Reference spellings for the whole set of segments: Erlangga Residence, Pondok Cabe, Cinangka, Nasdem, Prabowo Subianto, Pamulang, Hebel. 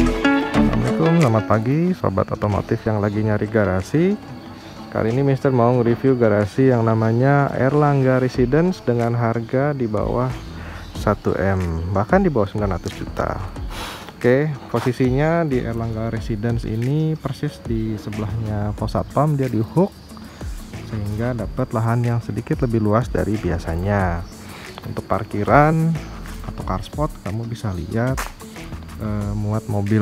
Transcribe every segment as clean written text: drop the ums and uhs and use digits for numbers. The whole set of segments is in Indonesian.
Assalamualaikum, selamat pagi sobat otomotif yang lagi nyari garasi. Kali ini Mister mau nge-review garasi yang namanya Erlangga Residence dengan harga di bawah 1M, bahkan di bawah 900 juta. Oke, posisinya di Erlangga Residence ini persis di sebelahnya pos satpam, dia di hook sehingga dapat lahan yang sedikit lebih luas dari biasanya. Untuk parkiran atau car spot kamu bisa lihat muat mobil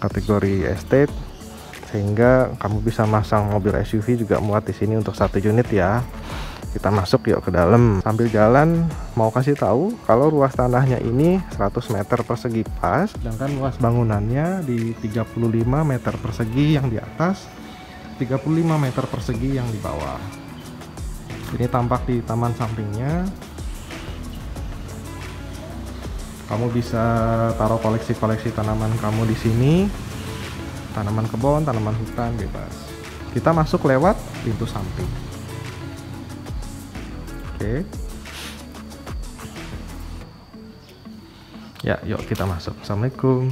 kategori estate, sehingga kamu bisa masang mobil SUV juga muat di sini untuk satu unit ya. Kita masuk yuk ke dalam. Sambil jalan mau kasih tahu kalau luas tanahnya ini 100 meter persegi pas, sedangkan luas bangunannya di 35 meter persegi yang di atas, 35 meter persegi yang di bawah. Ini tampak di taman sampingnya. Kamu bisa taruh koleksi-koleksi tanaman kamu di sini, tanaman kebun, tanaman hutan bebas. Kita masuk lewat pintu samping. Oke. Ya, yuk kita masuk. Assalamualaikum.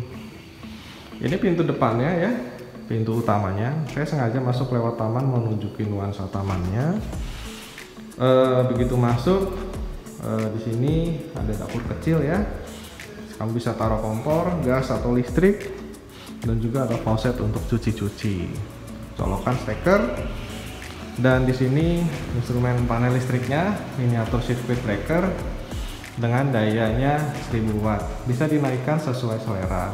Ini pintu depannya ya, pintu utamanya. Saya sengaja masuk lewat taman mau nunjukin nuansa tamannya. Begitu masuk, di sini ada dapur kecil ya. Kamu bisa taruh kompor, gas atau listrik, dan juga ada faucet untuk cuci-cuci. Colokan steker. Dan di sini instrumen panel listriknya miniatur circuit breaker dengan dayanya 1000 watt, bisa dinaikkan sesuai selera.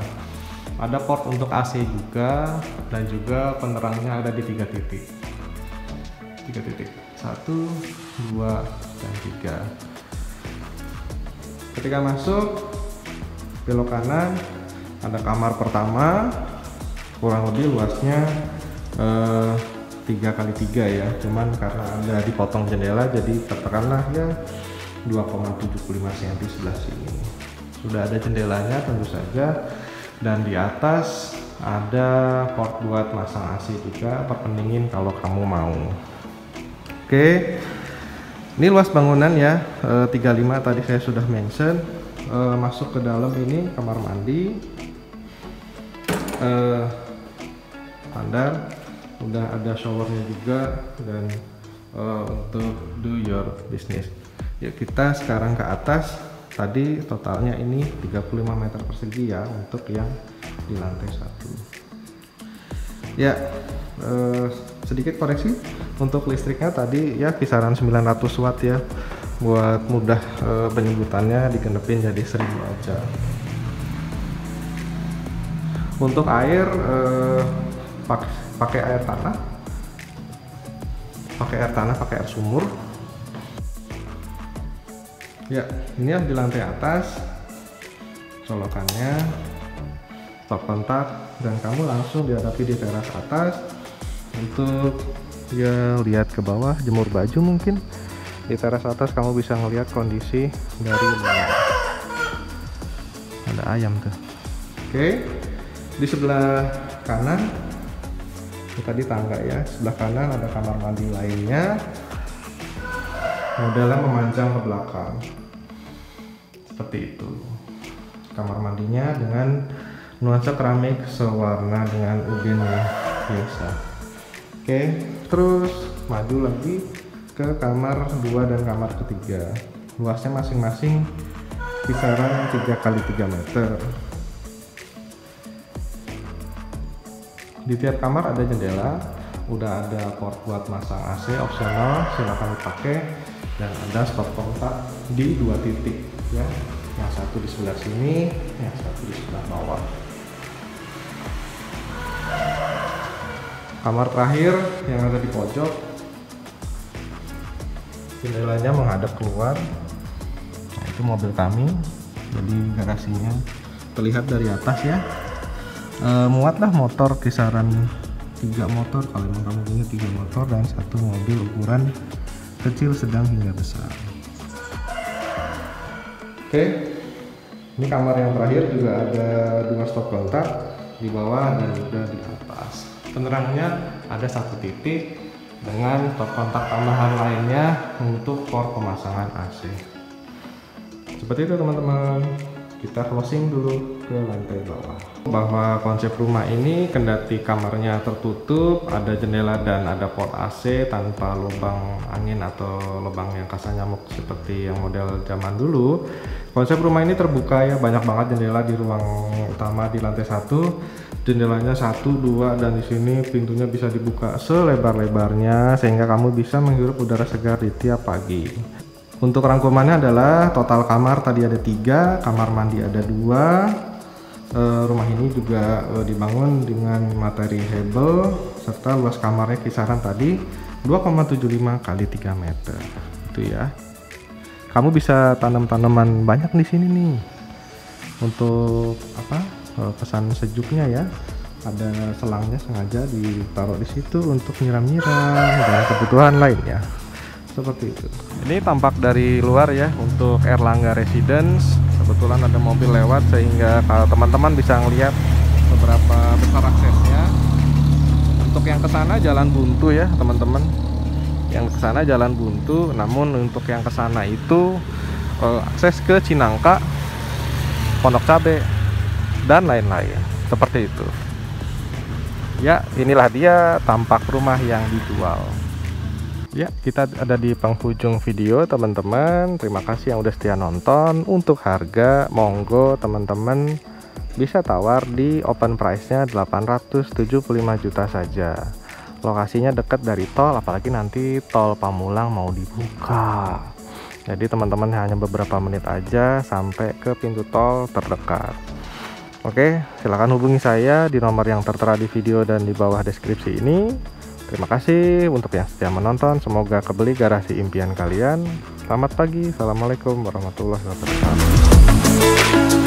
Ada port untuk AC juga, dan juga penerangnya ada di 3 titik, 1, 2, dan 3. Ketika masuk belok kanan ada kamar pertama, kurang lebih luasnya 3x3 ya, cuman karena ada dipotong jendela jadi katakanlah ya 2,75 cm sebelah sini. Sudah ada jendelanya tentu saja, dan di atas ada port buat masang AC juga, perpendingin kalau kamu mau. Oke, ini luas bangunan ya, 35 tadi saya sudah mention. Masuk ke dalam ini kamar mandi standar. Udah ada showernya juga, dan untuk do your business. Yuk kita sekarang ke atas. Tadi totalnya ini 35 meter persegi ya untuk yang di lantai 1. Ya, sedikit koreksi untuk listriknya tadi ya kisaran 900 watt ya, buat mudah penyebutannya dikenepin jadi 1000 aja. Untuk air pakai air tanah, pakai air sumur. Ya, ini yang di lantai atas, colokannya, stop kontak, dan kamu langsung dihadapi di teras atas untuk ya lihat ke bawah, jemur baju mungkin. Di teras atas kamu bisa ngelihat kondisi dari luar. Ada ayam tuh. Oke, di sebelah kanan tadi tangga ya, sebelah kanan ada kamar mandi lainnya, modelnya memanjang ke belakang seperti itu. Kamar mandinya dengan nuansa keramik sewarna dengan ubinnya biasa. Oke, terus maju lagi ke kamar 2 dan kamar ketiga, luasnya masing-masing kisaran 3x3 meter. Di tiap kamar ada jendela, udah ada port buat masang AC opsional, silahkan dipakai, dan ada stop kontak di 2 titik ya, yang satu di sebelah sini, yang satu di sebelah bawah. Kamar terakhir yang ada di pojok, jendelanya menghadap keluar. Nah, itu mobil kami, jadi garasinya terlihat dari atas ya. Muatlah motor kisaran 3 motor, kalau memang kamu punya 3 motor dan 1 mobil ukuran kecil, sedang hingga besar. Oke, ini kamar yang terakhir juga ada 2 stop kontak di bawah dan juga di atas. Penerangnya ada 1 titik dengan stop kontak tambahan lainnya untuk port pemasangan AC. Seperti itu teman-teman. kita closing dulu ke lantai bawah. Bahwa konsep rumah ini kendati kamarnya tertutup, ada jendela dan ada port AC tanpa lubang angin atau lubang yang kasar nyamuk seperti yang model zaman dulu, konsep rumah ini terbuka ya, banyak banget jendela di ruang utama di lantai 1, jendelanya 1, 2 dan di sini pintunya bisa dibuka selebar-lebarnya sehingga kamu bisa menghirup udara segar di tiap pagi. Untuk rangkumannya adalah total kamar tadi ada 3, kamar mandi ada 2. Rumah ini juga dibangun dengan materi hebel serta luas kamarnya kisaran tadi 2,75 kali 3 meter. Itu ya. Kamu bisa tanam tanaman banyak di sini nih. Untuk apa? Pesan sejuknya ya. Ada selangnya sengaja ditaruh di situ untuk nyiram-nyiram dan kebutuhan lainnya. Seperti itu. Ini tampak dari luar ya untuk Erlangga Residence. Kebetulan ada mobil lewat sehingga teman-teman bisa ngelihat beberapa besar aksesnya. Untuk yang kesana jalan buntu ya teman-teman. Yang kesana jalan buntu. Namun untuk yang kesana itu akses ke Cinangka, Pondok Cabe dan lain-lain. Seperti itu. Ya inilah dia tampak rumah yang dijual. Ya, kita ada di penghujung video teman-teman. Terima kasih yang udah setia nonton. Untuk harga monggo teman-teman bisa tawar di open price-nya 875 juta saja. Lokasinya dekat dari tol, apalagi nanti tol Pamulang mau dibuka. Jadi teman-teman hanya beberapa menit aja sampai ke pintu tol terdekat. Oke, silakan hubungi saya di nomor yang tertera di video dan di bawah deskripsi ini. Terima kasih untuk yang setia menonton. Semoga kebeli garasi impian kalian. Selamat pagi. Assalamualaikum warahmatullahi wabarakatuh.